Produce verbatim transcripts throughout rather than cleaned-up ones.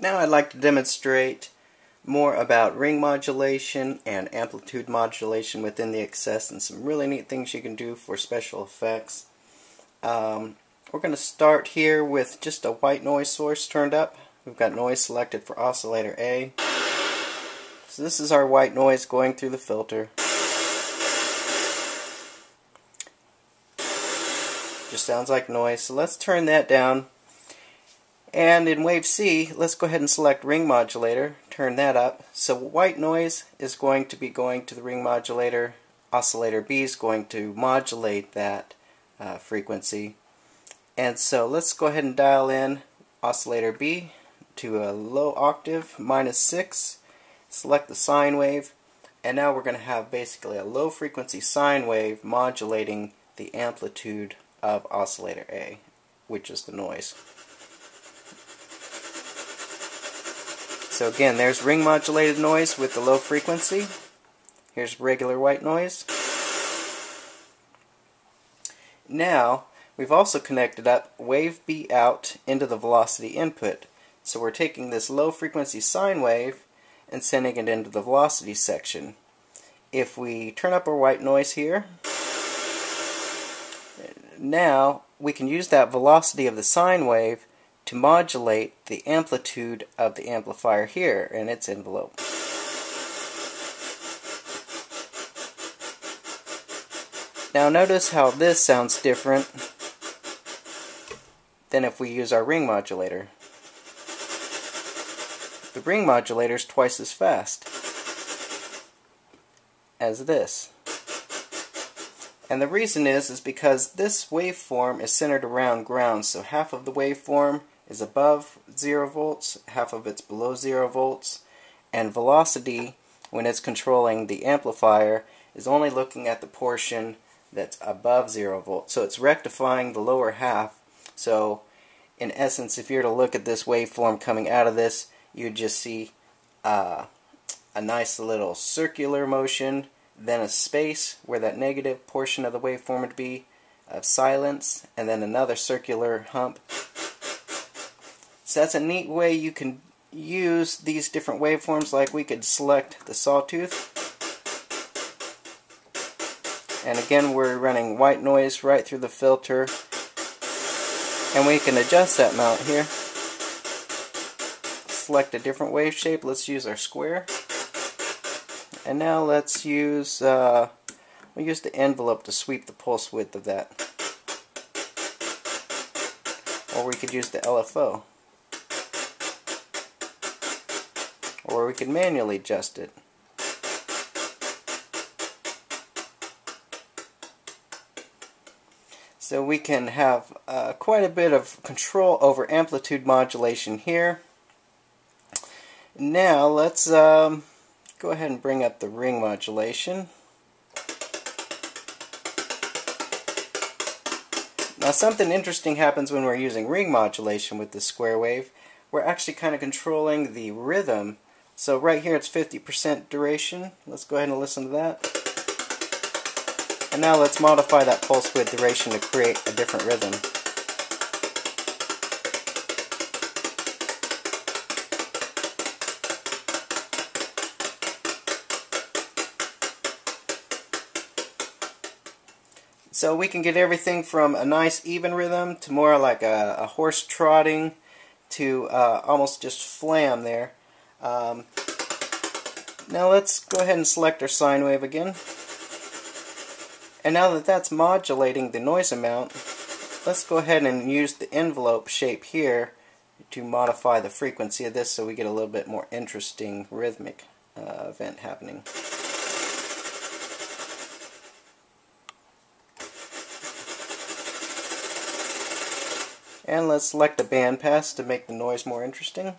Now I'd like to demonstrate more about ring modulation and amplitude modulation within the X S and some really neat things you can do for special effects. Um, we're going to start here with just a white noise source turned up. We've got noise selected for oscillator A. So this is our white noise going through the filter. Just sounds like noise, so let's turn that down. And in wave C, let's go ahead and select ring modulator, turn that up. So white noise is going to be going to the ring modulator, oscillator B is going to modulate that uh, frequency. And so let's go ahead and dial in oscillator B to a low octave, minus six, select the sine wave, and now we're going to have basically a low frequency sine wave modulating the amplitude of oscillator A, which is the noise. So again, there's ring modulated noise with the low frequency. Here's regular white noise. Now, we've also connected up wave B out into the velocity input. So we're taking this low frequency sine wave and sending it into the velocity section. If we turn up our white noise here, now we can use that velocity of the sine wave to modulate the amplitude of the amplifier here in its envelope. Now notice how this sounds different than if we use our ring modulator. The ring modulator is twice as fast as this. And the reason is is because this waveform is centered around ground, so half of the waveform is above zero volts, half of it's below zero volts, and velocity, when it's controlling the amplifier, is only looking at the portion that's above zero volts. So it's rectifying the lower half. So in essence, if you were to look at this waveform coming out of this, you'd just see uh, a nice little circular motion, then a space where that negative portion of the waveform would be of silence, and then another circular hump. So that's a neat way you can use these different waveforms. Like we could select the sawtooth. And again, we're running white noise right through the filter. And we can adjust that amount here. Select a different wave shape. Let's use our square. And now let's use, uh, we'll use the envelope to sweep the pulse width of that. Or we could use the L F O. Or we could manually adjust it. So we can have uh, quite a bit of control over amplitude modulation here. Now let's um, go ahead and bring up the ring modulation. Now something interesting happens when we're using ring modulation with the square wave. We're actually kind of controlling the rhythm. So right here it's fifty percent duration. Let's go ahead and listen to that. And now let's modify that pulse width duration to create a different rhythm. So we can get everything from a nice even rhythm to more like a, a horse trotting to uh, almost just flam there. Um, now let's go ahead and select our sine wave again, and now that that's modulating the noise amount, let's go ahead and use the envelope shape here to modify the frequency of this so we get a little bit more interesting rhythmic uh, event happening. And let's select the bandpass to make the noise more interesting.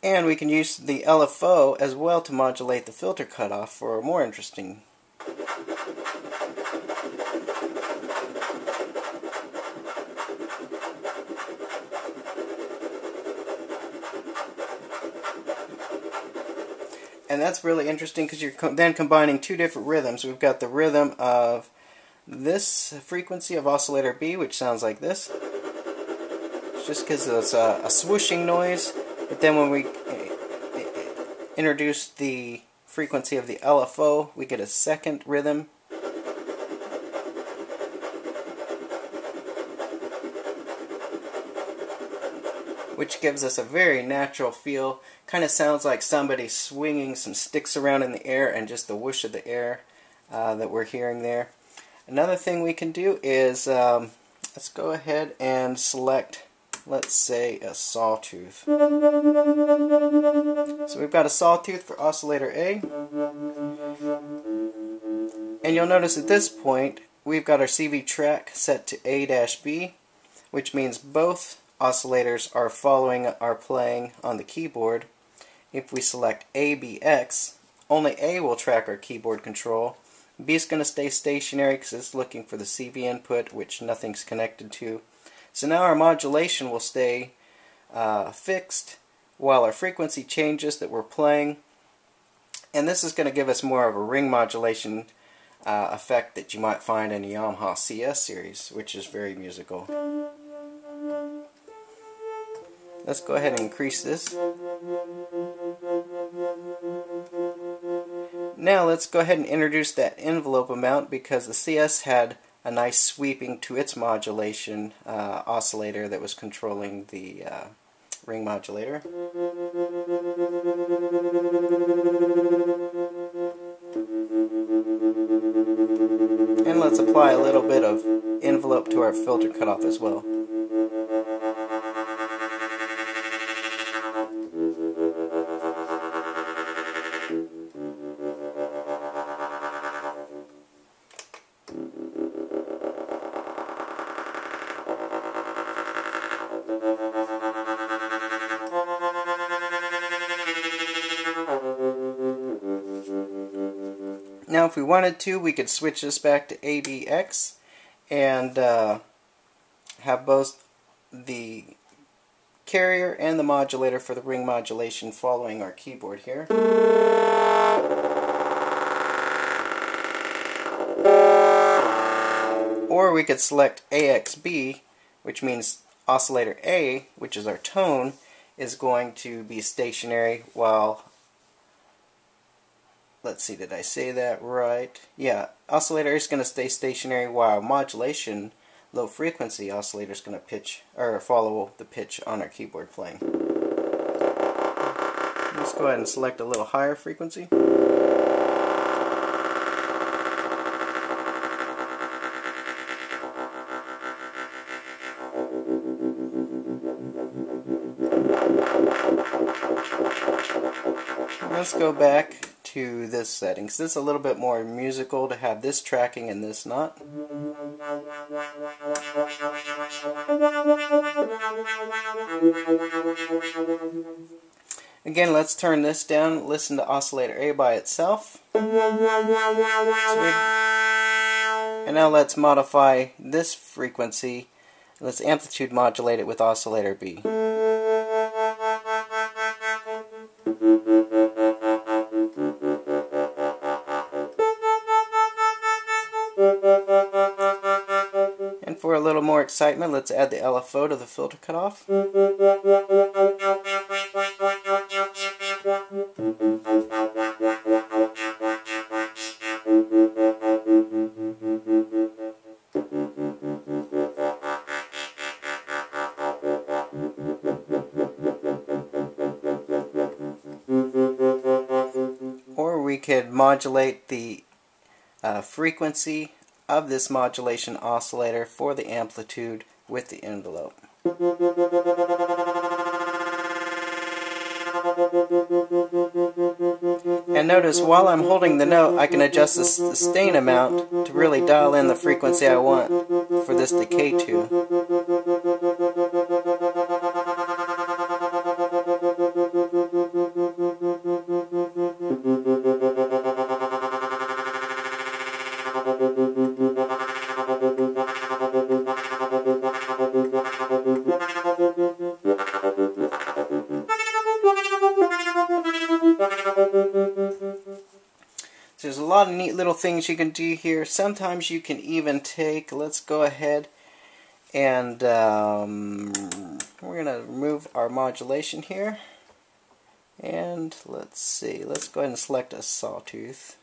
And we can use the L F O as well to modulate the filter cutoff for a more interesting. And that's really interesting because you're co then combining two different rhythms. We've got the rhythm of this frequency of oscillator B, which sounds like this, just because it's a, a swooshing noise. But then when we introduce the frequency of the L F O, we get a second rhythm. Which gives us a very natural feel. Kind of sounds like somebody swinging some sticks around in the air and just the whoosh of the air uh, that we're hearing there. Another thing we can do is, um, let's go ahead and select, let's say, a sawtooth. So we've got a sawtooth for oscillator A. And you'll notice at this point, we've got our C V track set to A B, which means both oscillators are following our playing on the keyboard. If we select A B X, only A will track our keyboard control. B is going to stay stationary because it's looking for the C V input, which nothing's connected to. So now our modulation will stay uh, fixed while our frequency changes that we're playing. And this is going to give us more of a ring modulation uh, effect that you might find in a Yamaha C S series, which is very musical. Let's go ahead and increase this. Now let's go ahead and introduce that envelope amount, because the C S had a nice sweeping to its modulation uh, oscillator that was controlling the uh, ring modulator. And let's apply a little bit of envelope to our filter cutoff as well. Now if we wanted to, we could switch this back to A B X and uh, have both the carrier and the modulator for the ring modulation following our keyboard here. Or we could select A X B, which means oscillator A, which is our tone, is going to be stationary while... Let's see, did I say that right? Yeah, oscillator is going to stay stationary while modulation, low frequency oscillator, is going to pitch or follow the pitch on our keyboard playing. Let's go ahead and select a little higher frequency. Let's go back to this setting. This is a little bit more musical to have this tracking and this not. Again, let's turn this down. Listen to oscillator A by itself. And now let's modify this frequency. Let's amplitude modulate it with oscillator B. And for a little more excitement, let's add the L F O to the filter cutoff. Or we could modulate the uh, frequency of this modulation oscillator for the amplitude with the envelope. And notice while I'm holding the note, I can adjust the sustain amount to really dial in the frequency I want for this decay to. Thank you. There's a lot of neat little things you can do here. Sometimes you can even take, let's go ahead and um, we're going to remove our modulation here. And let's see, let's go ahead and select a sawtooth.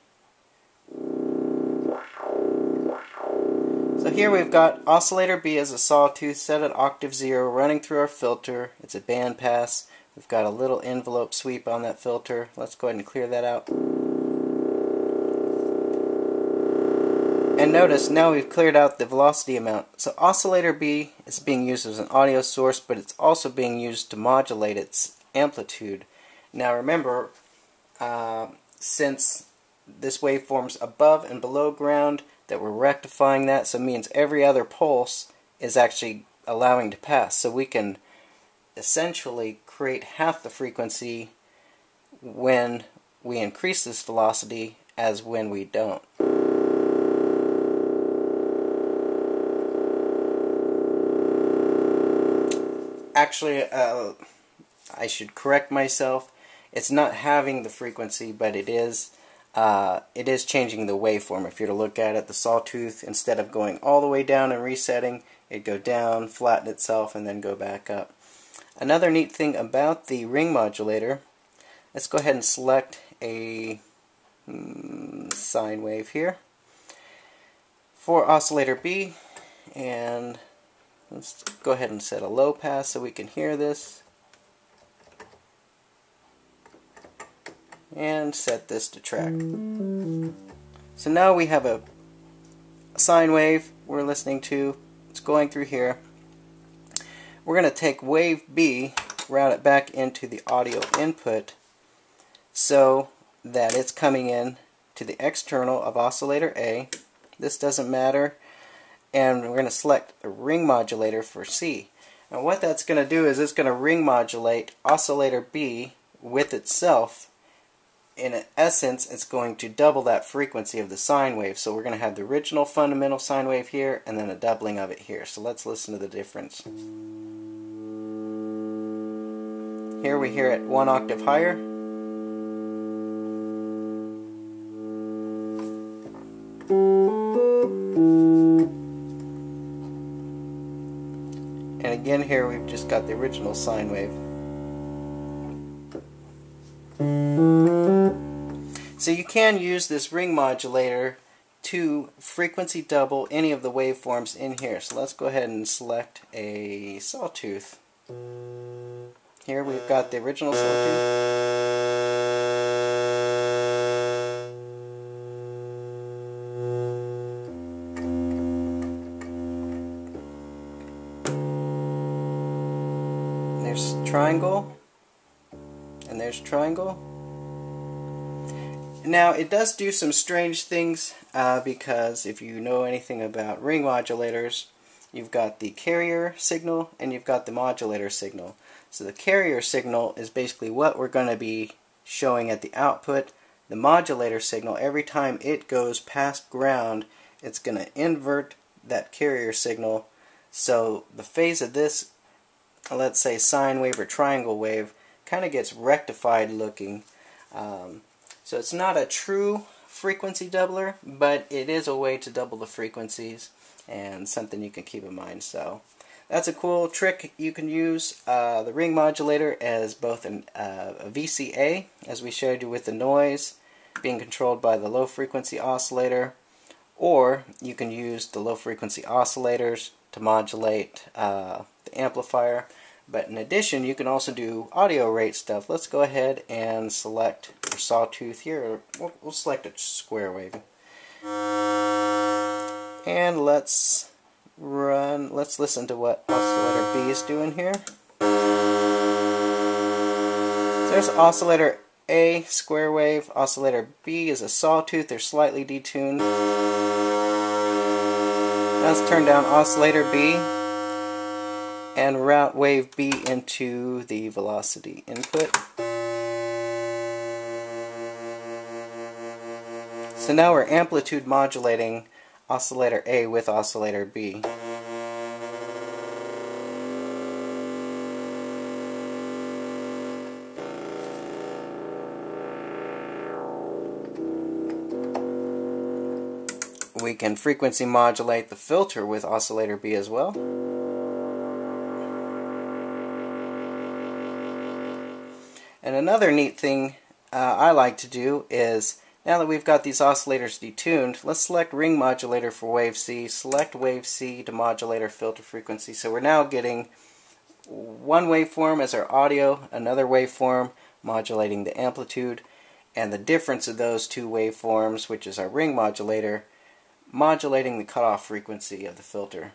So here we've got oscillator B as a sawtooth set at octave zero running through our filter. It's a band pass. We've got a little envelope sweep on that filter. Let's go ahead and clear that out. And notice now we've cleared out the velocity amount. So oscillator B is being used as an audio source, but it's also being used to modulate its amplitude. Now remember, uh, since this waveform's above and below ground, that we're rectifying that, so it means every other pulse is actually allowing to pass. So we can essentially create half the frequency when we increase this velocity as when we don't. Actually, uh, I should correct myself. It's not halving the frequency, but it is uh, it is changing the waveform. If you're to look at it, the sawtooth, instead of going all the way down and resetting, it'd go down, flatten itself, and then go back up. Another neat thing about the ring modulator, let's go ahead and select a mm, sine wave here for oscillator B, and let's go ahead and set a low pass so we can hear this, and set this to track. So now we have a sine wave we're listening to. It's going through here. We're going to take wave B, route it back into the audio input so that it's coming in to the external of oscillator A. This doesn't matter. And we're going to select a ring modulator for C. And what that's going to do is it's going to ring modulate oscillator B with itself. In essence, it's going to double that frequency of the sine wave. So we're going to have the original fundamental sine wave here and then a doubling of it here. So let's listen to the difference. Here we hear it one octave higher. And again here we've just got the original sine wave. So you can use this ring modulator to frequency double any of the waveforms in here. So let's go ahead and select a sawtooth. Here we've got the original solution. There's triangle, and there's triangle. Now it does do some strange things uh, because if you know anything about ring modulators, you've got the carrier signal and you've got the modulator signal. So the carrier signal is basically what we're going to be showing at the output. The modulator signal, every time it goes past ground, it's going to invert that carrier signal. So the phase of this, let's say sine wave or triangle wave, kind of gets rectified looking. Um, so it's not a true frequency doubler, but it is a way to double the frequencies and something you can keep in mind. So that's a cool trick. You can use uh, the ring modulator as both an, uh, a V C A, as we showed you with the noise being controlled by the low frequency oscillator, or you can use the low frequency oscillators to modulate uh, the amplifier. But in addition, you can also do audio rate stuff. Let's go ahead and select a sawtooth here. We'll, we'll select a square wave. And let's run, let's listen to what oscillator B is doing here. There's oscillator A, square wave. Oscillator B is a sawtooth. They're slightly detuned. Now let's turn down oscillator B and route wave B into the velocity input. So now we're amplitude modulating oscillator A with oscillator B. we can frequency modulate the filter with oscillator B as well. And another neat thing uh, I like to do is, now that we've got these oscillators detuned, let's select ring modulator for wave C, select wave C to modulator filter frequency. So we're now getting one waveform as our audio, another waveform modulating the amplitude, and the difference of those two waveforms, which is our ring modulator, modulating the cutoff frequency of the filter.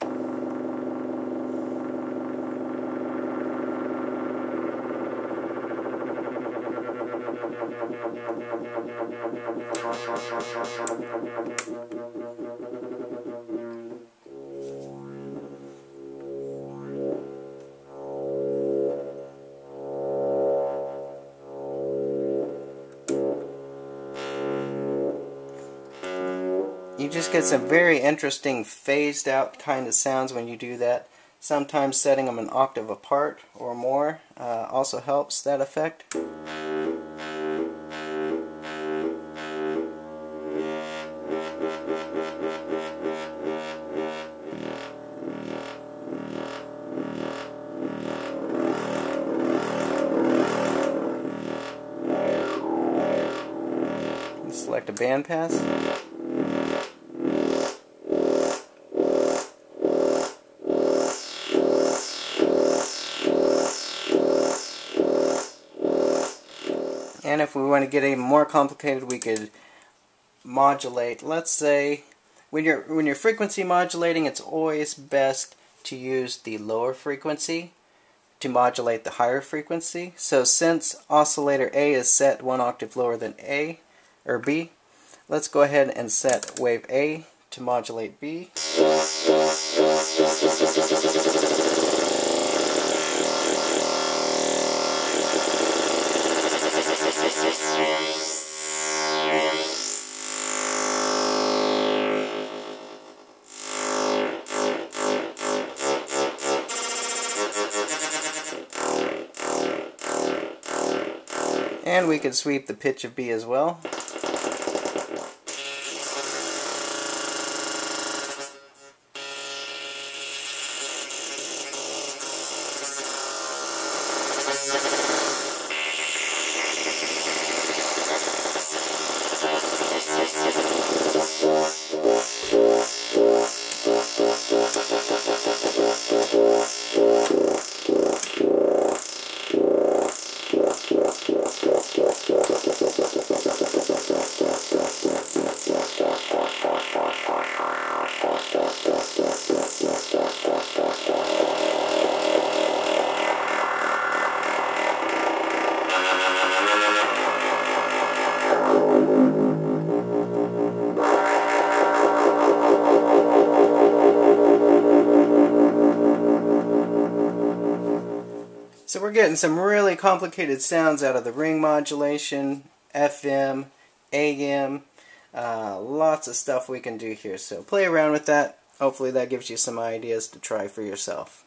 You just get some very interesting phased out kind of sounds when you do that. Sometimes setting them an octave apart or more uh, also helps that effect. Select a band pass. And if we want to get even more complicated, we could modulate. Let's say when you're when you're frequency modulating, it's always best to use the lower frequency to modulate the higher frequency. So since oscillator A is set one octave lower than A or B, let's go ahead and set wave A to modulate B. And we can sweep the pitch of B as well. So we're getting some really complicated sounds out of the ring modulation, F M, A M, uh, lots of stuff we can do here. So play around with that. Hopefully that gives you some ideas to try for yourself.